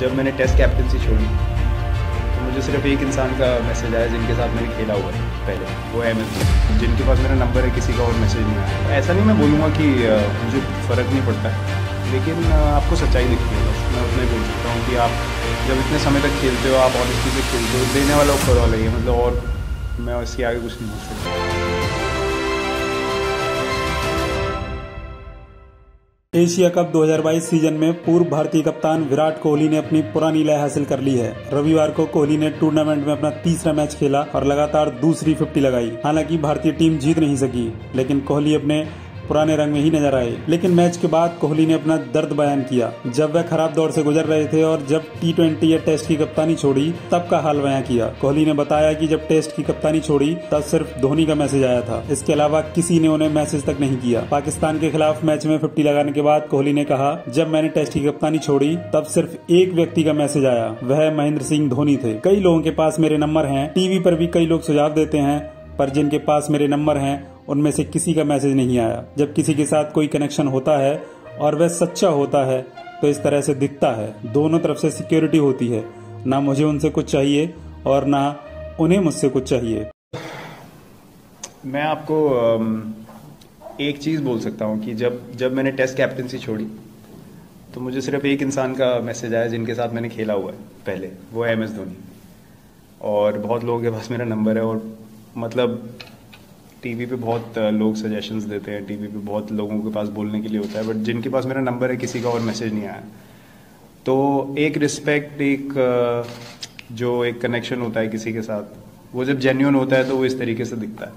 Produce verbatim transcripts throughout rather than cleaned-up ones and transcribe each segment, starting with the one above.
जब मैंने test captaincy छोड़ी तो मुझे सिर्फ एक इंसान का मैसेज आया जिनके साथ मैंने खेला हुआ है पहले, वो है महेंद्र सिंह। जिनके पास मेरा नंबर है किसी का और मैसेज नहीं आया। ऐसा नहीं मैं बोलूँगा कि मुझे फ़र्क नहीं पड़ता, लेकिन आपको सच्चाई दिखती है। बस मैं उतना ही बोल सकता हूँ कि आप जब इतने समय तक खेलते हो, आप ऑनेस्टी से खेलते हो, देने वाला ऊपर वाला ही है। मतलब और मैं इसके आगे कुछ नहीं बोल सकता। एशिया कप दो हज़ार बाईस सीजन में पूर्व भारतीय कप्तान विराट कोहली ने अपनी पुरानी लय हासिल कर ली है। रविवार को कोहली ने टूर्नामेंट में अपना तीसरा मैच खेला और लगातार दूसरी फिफ्टी लगाई। हालांकि भारतीय टीम जीत नहीं सकी, लेकिन कोहली अपने पुराने रंग में ही नजर आए। लेकिन मैच के बाद कोहली ने अपना दर्द बयान किया। जब वह खराब दौर से गुजर रहे थे और जब टी ट्वेंटी या टेस्ट की कप्तानी छोड़ी, तब का हाल बयां किया। कोहली ने बताया कि जब टेस्ट की कप्तानी छोड़ी तब सिर्फ धोनी का मैसेज आया था, इसके अलावा किसी ने उन्हें मैसेज तक नहीं किया। पाकिस्तान के खिलाफ मैच में फिफ्टी लगाने के बाद कोहली ने कहा, जब मैंने टेस्ट की कप्तानी छोड़ी तब सिर्फ एक व्यक्ति का मैसेज आया, वह महेंद्र सिंह धोनी थे। कई लोगों के पास मेरे नंबर हैं, टीवी पर भी कई लोग सुझाव देते हैं, पर जिनके पास मेरे नंबर हैं उनमें से किसी का मैसेज नहीं आया। जब किसी के साथ कोई कनेक्शन होता है और वह सच्चा होता है तो इस तरह से दिखता है। दोनों तरफ से सिक्योरिटी होती है, ना मुझे उनसे कुछ चाहिए और ना उन्हें मुझसे कुछ चाहिए। मैं आपको एक चीज़ बोल सकता हूँ कि जब जब मैंने टेस्ट कैप्टनसी छोड़ी तो मुझे सिर्फ एक इंसान का मैसेज आया जिनके साथ मैंने खेला हुआ है पहले, वो है एम एस धोनी। और बहुत लोगों के पास मेरा नंबर है और मतलब टीवी पे बहुत लोग सजेशंस देते हैं, टीवी पे बहुत लोगों के पास बोलने के लिए होता है, बट जिनके पास मेरा नंबर है किसी का और मैसेज नहीं आया। तो एक रिस्पेक्ट, एक जो एक कनेक्शन होता है किसी के साथ, वो जब जेन्युइन होता है तो वो इस तरीके से दिखता है,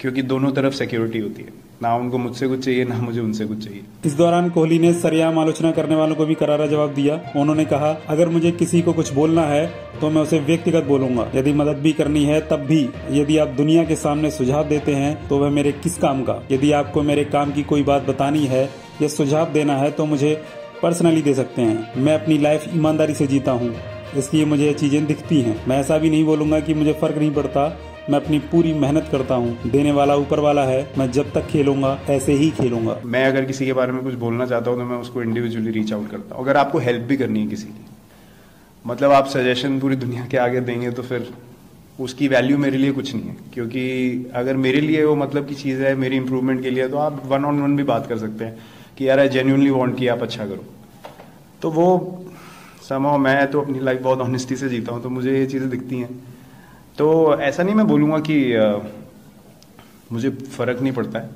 क्योंकि दोनों तरफ सिक्योरिटी होती है। ना उनको मुझसे कुछ चाहिए, ना मुझे उनसे कुछ चाहिए। इस दौरान कोहली ने सरेआम आलोचना करने वालों को भी करारा जवाब दिया। उन्होंने कहा, अगर मुझे किसी को कुछ बोलना है तो मैं उसे व्यक्तिगत बोलूंगा, यदि मदद भी करनी है तब भी। यदि आप दुनिया के सामने सुझाव देते हैं तो वह मेरे किस काम का। यदि आपको मेरे काम की कोई बात बतानी है या सुझाव देना है तो मुझे पर्सनली दे सकते हैं। मैं अपनी लाइफ ईमानदारी से जीता हूँ, इसलिए मुझे ये चीजें दिखती हैं। मैं ऐसा भी नहीं बोलूंगा कि मुझे फर्क नहीं पड़ता, मैं अपनी पूरी मेहनत करता हूँ, देने वाला ऊपर वाला है। मैं जब तक खेलूंगा ऐसे ही खेलूंगा। मैं अगर किसी के बारे में कुछ बोलना चाहता हूँ तो मैं उसको इंडिविजुअली रीच आउट करता हूँ। अगर आपको हेल्प भी करनी है किसी की, मतलब आप सजेशन पूरी दुनिया के आगे देंगे तो फिर उसकी वैल्यू मेरे लिए कुछ नहीं है, क्योंकि अगर मेरे लिए वो मतलब की चीज़ है, मेरी इंप्रूवमेंट के लिए, तो आप वन ऑन वन भी बात कर सकते हैं कि यार आई जेन्यूनली वॉन्ट कि आप अच्छा करो। तो वो समाओ मैं तो अपनी लाइफ बहुत ऑनेस्टी से जीता हूँ, तो मुझे ये चीज़ें दिखती हैं। तो ऐसा नहीं मैं बोलूँगा कि मुझे फ़र्क नहीं पड़ता है,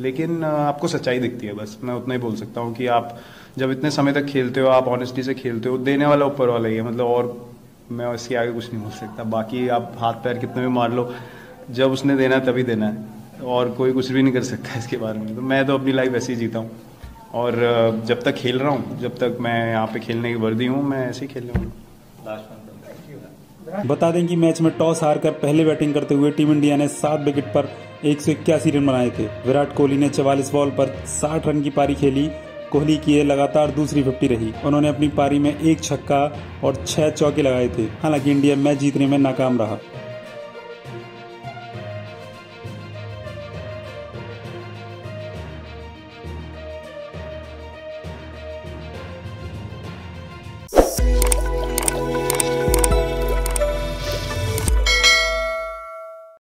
लेकिन आपको सच्चाई दिखती है। बस मैं उतना ही बोल सकता हूँ कि आप जब इतने समय तक खेलते हो, आप ऑनेस्टी से खेलते हो, देने वाला ऊपर वाला ही है। मतलब और मैं इसके आगे कुछ नहीं बोल सकता। बाकी आप हाथ पैर कितने भी मार लो, जब उसने देना है तभी देना है, और कोई कुछ भी नहीं कर सकता इसके बारे में। तो मैं तो अपनी लाइफ ऐसे ही जीता हूँ, और जब तक खेल रहा हूँ, जब तक मैं यहाँ पे खेलने की वर्दी हूँ, मैं ऐसे ही खेलने वाला हूँ। बता दें कि मैच में टॉस हारकर पहले बैटिंग करते हुए टीम इंडिया ने सात विकेट पर एक सौ इक्यासी रन बनाए थे। विराट कोहली ने चवालीस बॉल पर साठ रन की पारी खेली। कोहली की यह लगातार दूसरी फिफ्टी रही। उन्होंने अपनी पारी में एक छक्का और छह चौके लगाए थे। हालांकि इंडिया मैच जीतने में नाकाम रहा।